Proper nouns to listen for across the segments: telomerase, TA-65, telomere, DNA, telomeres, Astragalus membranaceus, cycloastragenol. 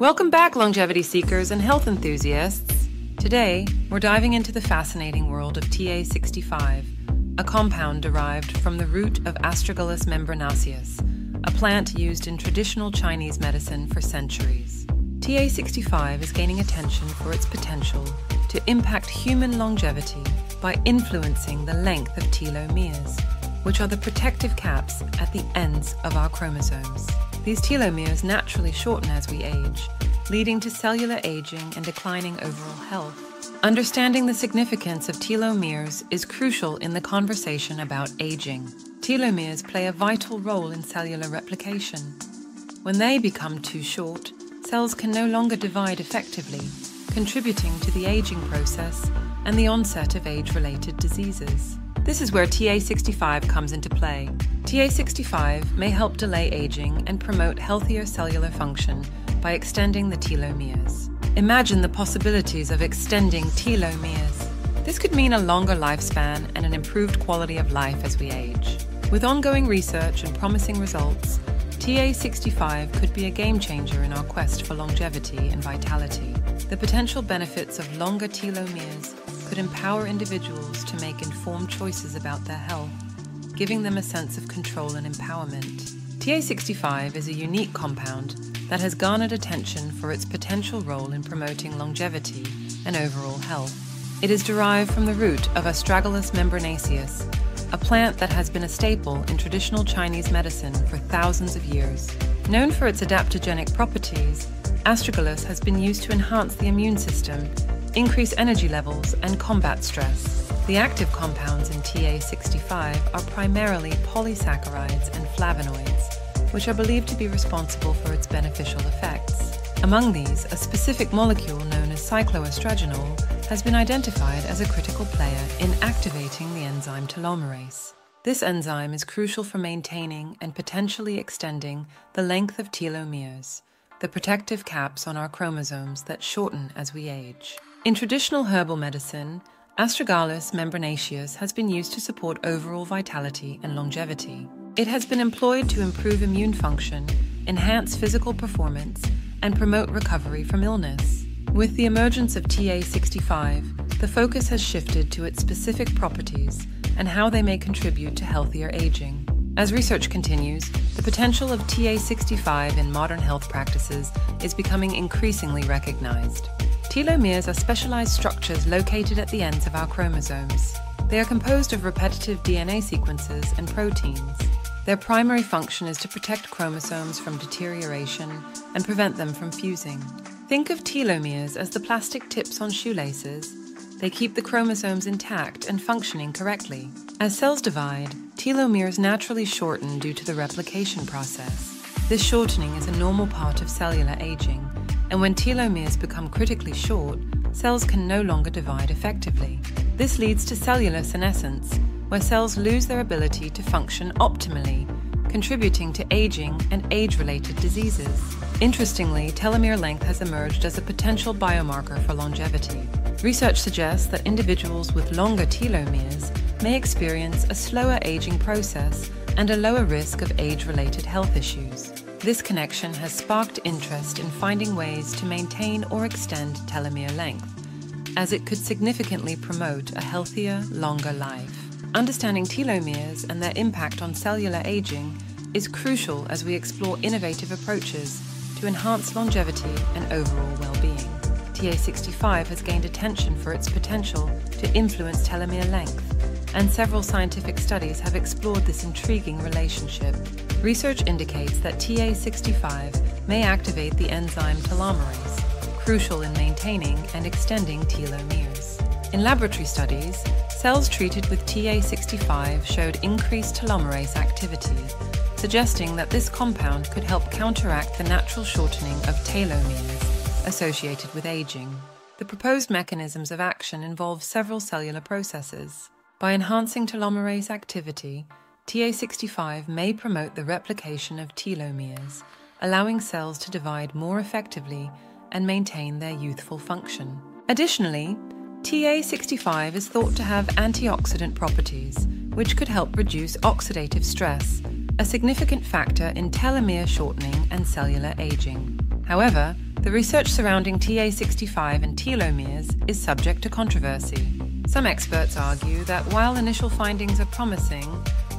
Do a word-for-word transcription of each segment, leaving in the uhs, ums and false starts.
Welcome back, longevity seekers and health enthusiasts. Today, we're diving into the fascinating world of T A sixty-five, a compound derived from the root of Astragalus membranaceus, a plant used in traditional Chinese medicine for centuries. T A sixty-five is gaining attention for its potential to impact human longevity by influencing the length of telomeres, which are the protective caps at the ends of our chromosomes. These telomeres naturally shorten as we age, leading to cellular aging and declining overall health. Understanding the significance of telomeres is crucial in the conversation about aging. Telomeres play a vital role in cellular replication. When they become too short, cells can no longer divide effectively, contributing to the aging process and the onset of age-related diseases. This is where T A sixty-five comes into play. T A sixty-five may help delay aging and promote healthier cellular function by extending the telomeres. Imagine the possibilities of extending telomeres. This could mean a longer lifespan and an improved quality of life as we age. With ongoing research and promising results, T A sixty-five could be a game changer in our quest for longevity and vitality. The potential benefits of longer telomeres could empower individuals to make informed choices about their health, giving them a sense of control and empowerment. T A sixty-five is a unique compound that has garnered attention for its potential role in promoting longevity and overall health. It is derived from the root of Astragalus membranaceus, a plant that has been a staple in traditional Chinese medicine for thousands of years. Known for its adaptogenic properties, Astragalus has been used to enhance the immune system, increase energy levels, and combat stress. The active compounds in T A sixty-five are primarily polysaccharides and flavonoids, which are believed to be responsible for its beneficial effects. Among these, a specific molecule known as cycloastragenol has been identified as a critical player in activating the enzyme telomerase. This enzyme is crucial for maintaining and potentially extending the length of telomeres, the protective caps on our chromosomes that shorten as we age. In traditional herbal medicine, Astragalus membranaceus has been used to support overall vitality and longevity. It has been employed to improve immune function, enhance physical performance, and promote recovery from illness. With the emergence of T A sixty-five, the focus has shifted to its specific properties and how they may contribute to healthier aging. As research continues, the potential of T A sixty-five in modern health practices is becoming increasingly recognized. Telomeres are specialized structures located at the ends of our chromosomes. They are composed of repetitive D N A sequences and proteins. Their primary function is to protect chromosomes from deterioration and prevent them from fusing. Think of telomeres as the plastic tips on shoelaces. They keep the chromosomes intact and functioning correctly. As cells divide, telomeres naturally shorten due to the replication process. This shortening is a normal part of cellular aging, and when telomeres become critically short, cells can no longer divide effectively. This leads to cellular senescence, where cells lose their ability to function optimally, contributing to aging and age-related diseases. Interestingly, telomere length has emerged as a potential biomarker for longevity. Research suggests that individuals with longer telomeres may experience a slower aging process and a lower risk of age-related health issues. This connection has sparked interest in finding ways to maintain or extend telomere length, as it could significantly promote a healthier, longer life. Understanding telomeres and their impact on cellular aging is crucial as we explore innovative approaches to enhance longevity and overall well-being. T A sixty-five has gained attention for its potential to influence telomere length, and several scientific studies have explored this intriguing relationship. Research indicates that T A sixty-five may activate the enzyme telomerase, crucial in maintaining and extending telomeres. In laboratory studies, cells treated with T A sixty-five showed increased telomerase activity, suggesting that this compound could help counteract the natural shortening of telomeres associated with aging. The proposed mechanisms of action involve several cellular processes. By enhancing telomerase activity, T A sixty-five may promote the replication of telomeres, allowing cells to divide more effectively and maintain their youthful function. Additionally, T A sixty-five is thought to have antioxidant properties, which could help reduce oxidative stress, a significant factor in telomere shortening and cellular aging. However, The research surrounding T A sixty-five and telomeres is subject to controversy. Some experts argue that while initial findings are promising,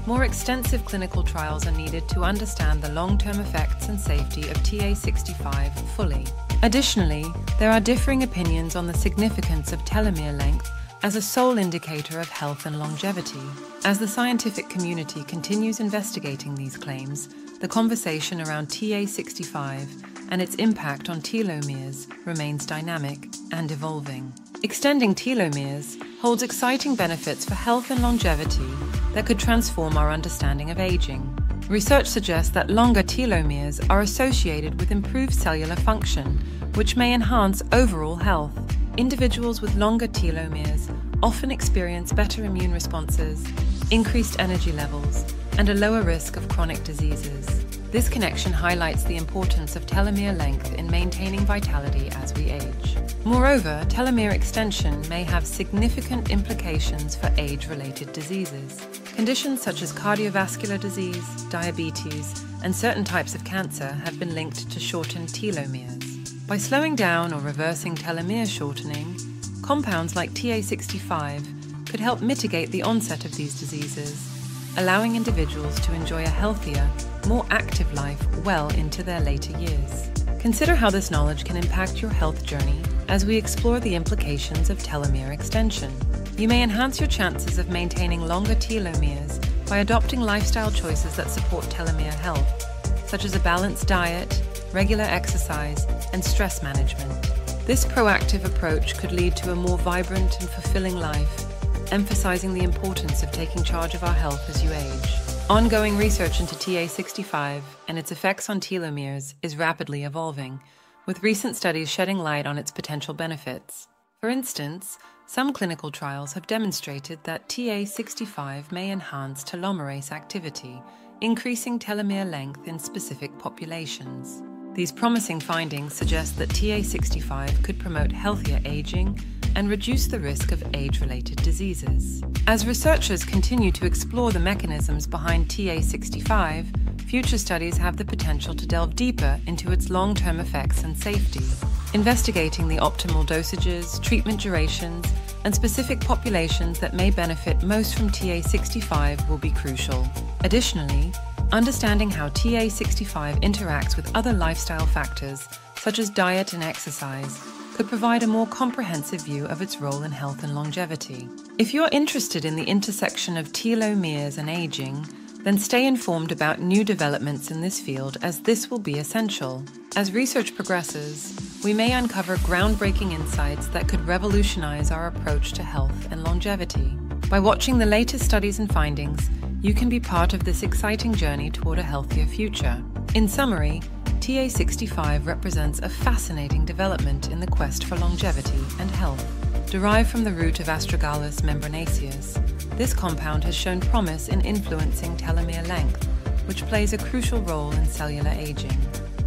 more extensive clinical trials are needed to understand the long-term effects and safety of T A sixty-five fully. Additionally, there are differing opinions on the significance of telomere length as a sole indicator of health and longevity. As the scientific community continues investigating these claims, the conversation around T A sixty-five and its impact on telomeres remains dynamic and evolving. Extending telomeres holds exciting benefits for health and longevity that could transform our understanding of aging. Research suggests that longer telomeres are associated with improved cellular function, which may enhance overall health. Individuals with longer telomeres often experience better immune responses, increased energy levels, and a lower risk of chronic diseases. This connection highlights the importance of telomere length in maintaining vitality as we age. Moreover, telomere extension may have significant implications for age-related diseases. Conditions such as cardiovascular disease, diabetes, and certain types of cancer have been linked to shortened telomeres. By slowing down or reversing telomere shortening, compounds like T A sixty-five could help mitigate the onset of these diseases, allowing individuals to enjoy a healthier, more active life well into their later years. Consider how this knowledge can impact your health journey as we explore the implications of telomere extension. You may enhance your chances of maintaining longer telomeres by adopting lifestyle choices that support telomere health, such as a balanced diet, regular exercise, and stress management. This proactive approach could lead to a more vibrant and fulfilling life, emphasizing the importance of taking charge of our health as you age. Ongoing research into T A sixty-five and its effects on telomeres is rapidly evolving, with recent studies shedding light on its potential benefits. For instance, some clinical trials have demonstrated that T A sixty-five may enhance telomerase activity, increasing telomere length in specific populations. These promising findings suggest that T A sixty-five could promote healthier aging and reduce the risk of age-related diseases. As researchers continue to explore the mechanisms behind T A sixty-five, future studies have the potential to delve deeper into its long-term effects and safety, investigating the optimal dosages, treatment durations, and specific populations that may benefit most from T A sixty-five will be crucial. Additionally, understanding how T A sixty-five interacts with other lifestyle factors, such as diet and exercise, could provide a more comprehensive view of its role in health and longevity. If you're interested in the intersection of telomeres and aging, then stay informed about new developments in this field, as this will be essential. As research progresses, we may uncover groundbreaking insights that could revolutionize our approach to health and longevity. By watching the latest studies and findings, you can be part of this exciting journey toward a healthier future. In summary, T A sixty-five represents a fascinating development in the quest for longevity and health. Derived from the root of Astragalus membranaceus, this compound has shown promise in influencing telomere length, which plays a crucial role in cellular aging.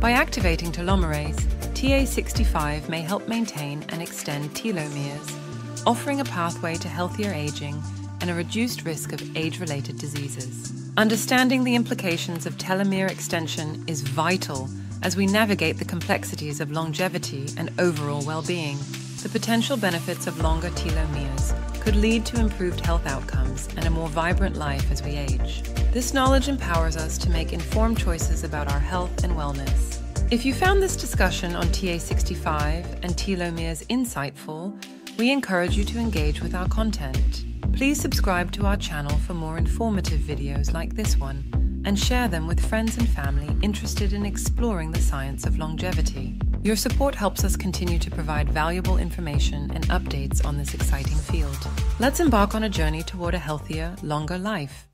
By activating telomerase, T A sixty-five may help maintain and extend telomeres, offering a pathway to healthier aging and a reduced risk of age-related diseases. Understanding the implications of telomere extension is vital as we navigate the complexities of longevity and overall well-being. The potential benefits of longer telomeres could lead to improved health outcomes and a more vibrant life as we age. This knowledge empowers us to make informed choices about our health and wellness. If you found this discussion on T A sixty-five and telomeres insightful, we encourage you to engage with our content. Please subscribe to our channel for more informative videos like this one, and share them with friends and family interested in exploring the science of longevity. Your support helps us continue to provide valuable information and updates on this exciting field. Let's embark on a journey toward a healthier, longer life.